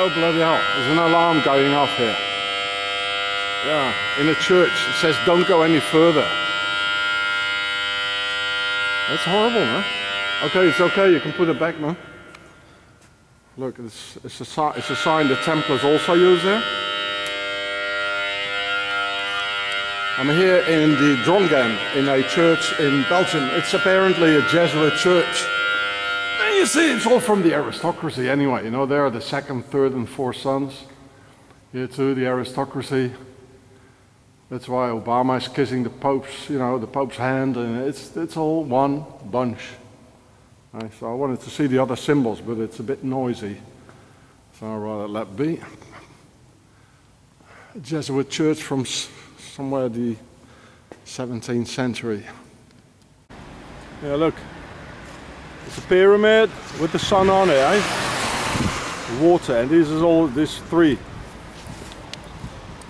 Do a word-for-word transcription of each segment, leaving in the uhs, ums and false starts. Oh, bloody hell, there's an alarm going off here. Yeah, in a church, it says don't go any further. That's horrible, man. Okay, it's okay, you can put it back, man. Look, it's, it's, a, it's a sign the Templars also use there. I'm here in the Drongen, in a church in Belgium. It's apparently a Jesuit church. And you see, it's all from the aristocracy anyway. You know, there are the second, third, and fourth sons. Here too, the aristocracy. That's why Obama is kissing the Pope's, you know, the Pope's hand, and it's, it's all one bunch. So I wanted to see the other symbols, but it's a bit noisy, so I'd rather let be. A Jesuit church from somewhere the seventeenth century. Yeah, look, it's a pyramid with the sun on it, eh? Water, and this is all these three.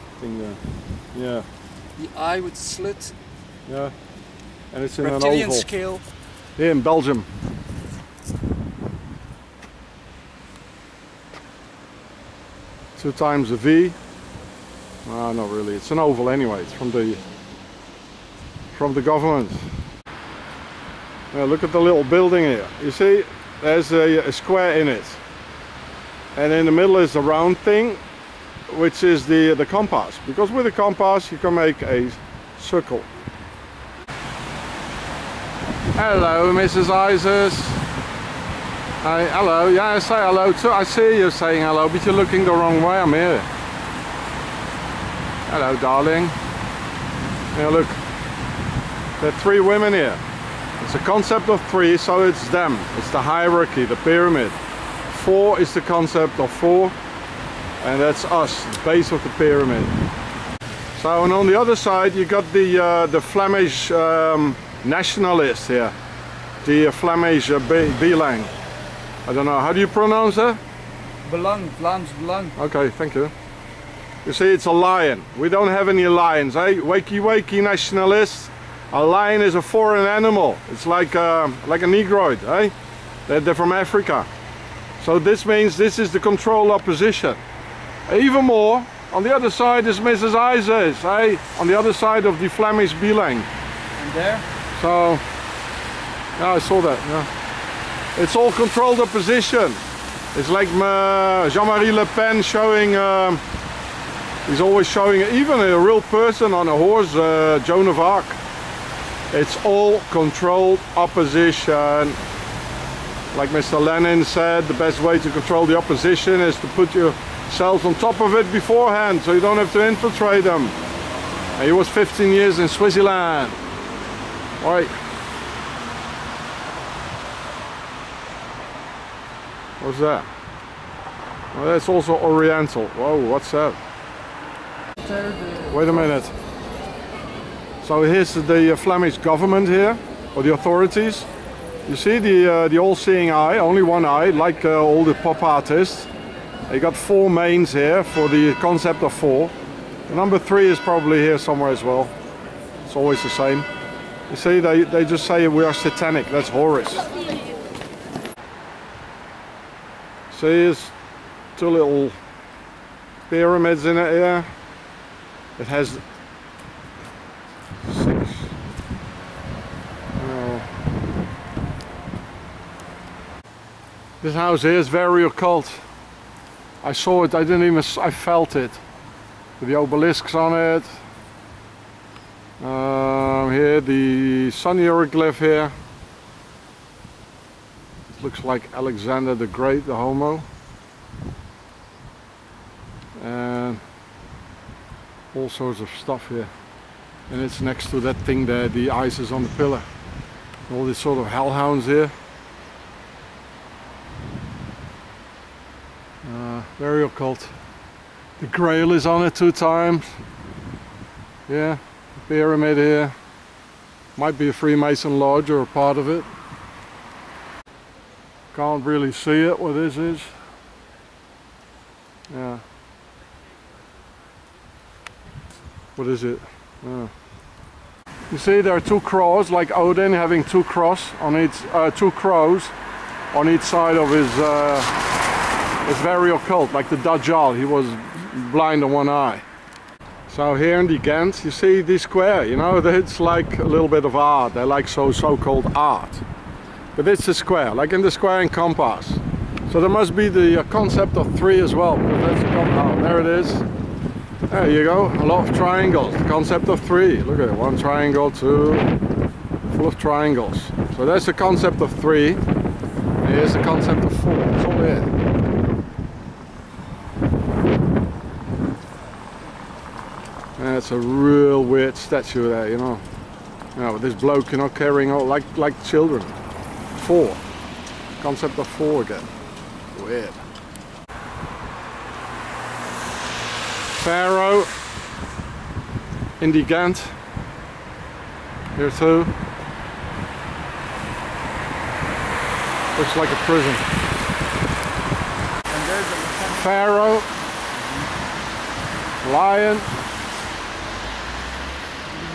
I think, uh, yeah. The eye with the slit. Yeah, and it's in an oval. Reptilian scale. Here in Belgium. Two times a V. No, not really. It's an oval anyway. It's from the from the government. Now look at the little building here. You see, there's a, a square in it, and in the middle is the round thing, which is the the compass. Because with a compass you can make a circle. Hello, Missus Isis. Hey, hello, yeah, I say hello too. I see you saying hello, but you're looking the wrong way. I'm here. Hello, darling. Now look, there are three women here. It's a concept of three, so it's them. It's the hierarchy, the pyramid. Four is the concept of four, and that's us, the base of the pyramid. So, and on the other side, you got the uh, the Flemish um, nationalists here, the uh, Flemish uh, Belang. I don't know, how do you pronounce that? Belang, Vlaams Belang. Okay, thank you. You see, it's a lion. We don't have any lions, eh? Wakey wakey, nationalists. A lion is a foreign animal. It's like a, like a negroid, eh? They're, they're from Africa. So this means this is the control opposition. Even more, on the other side is Missus Isis, eh? On the other side of the Flemish Belang. And there? So, yeah, I saw that, yeah. It's all controlled opposition. It's like Jean-Marie Le Pen showing, um, he's always showing even a real person on a horse, uh, Joan of Arc. It's all controlled opposition. Like Mister Lenin said, the best way to control the opposition is to put yourselves on top of it beforehand, so you don't have to infiltrate them. And he was fifteen years in Switzerland. All right. What's that? Well, that's also oriental. Whoa, what's that? Wait a minute. So here's the Flemish government here, or the authorities. You see the uh, the all-seeing eye, only one eye, like uh, all the pop artists. They got four mains here for the concept of four. The number three is probably here somewhere as well. It's always the same. You see, they, they just say we are satanic, that's Horus. See, there's two little pyramids in it here. It has six. Oh. This house here is very occult. I saw it, I didn't even, I felt it. With the obelisks on it. Um, here, the sun hieroglyph here. Looks like Alexander the Great, the homo. And all sorts of stuff here. And it's next to that thing there, the Isis on the pillar. All these sort of hellhounds here. Uh, very occult. The Grail is on it two times. Yeah, the pyramid here. Might be a Freemason lodge or a part of it. Can't really see it where this is. Yeah. What is it? Yeah. You see, there are two crows, like Odin having two cross on each, uh, two crows on each side of his uh, It's very occult, like the Dajjal, he was blind on one eye. So here in the Ghent, you see this square, you know, it's like a little bit of art, they like so so-called art. But it's a square, like in the square in compass. So there must be the concept of three as well, because that's the compound. There it is. There you go, a lot of triangles, the concept of three. Look at it, one triangle, two, full of triangles. So there's the concept of three, and here's the concept of four, it's all here. That's a real weird statue there, you know. Yeah, but this bloke, you know, carrying all like like children. Four. Concept of four again. Weird. Pharaoh in the Ghent. Here too. Looks like a prison. And there's a Pharaoh. Lion.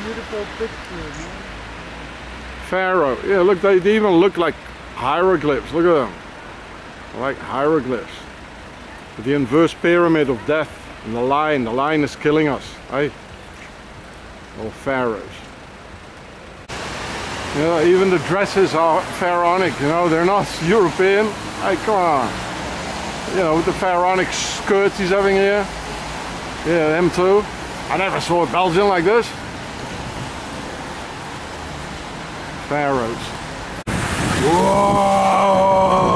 Beautiful picture, man. Pharaoh. Yeah, look, they even look like hieroglyphs. Look at them. Like hieroglyphs. The inverse pyramid of death and the lion. The lion is killing us. Hey? All pharaohs. You know, even the dresses are pharaonic, you know, they're not European. Hey, come on. You know, with the pharaonic skirts he's having here. Yeah, them too. I never saw a Belgian like this. Pharaohs. Whoa!